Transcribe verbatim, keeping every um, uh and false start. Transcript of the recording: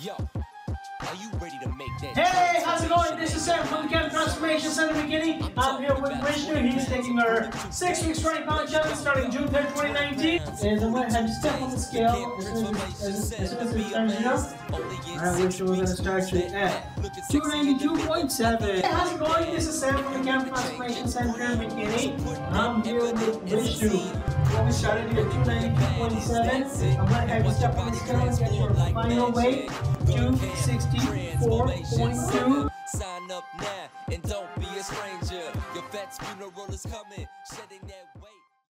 Yo, are you ready to make that? Hey, how's it going? This is Sam from the Camp Transformation Center beginning. I'm here with Vishnu. He's taking her six weeks right now challenge starting June third, twenty nineteen. And I'm going to have to step on the scale. This is as soon as it turns up. I wish we were going to start you at two ninety-two point seven. Hey, how's it going? This is Sam from the Camp Transformation Center beginning. I'm here with Vishnu. We started here at two ninety-two point seven. I'm going to have you step on the scale and get your final weight, two sixty-four point two. Sign up now and don't be a stranger. Your vet's funeral is coming, shedding that weight.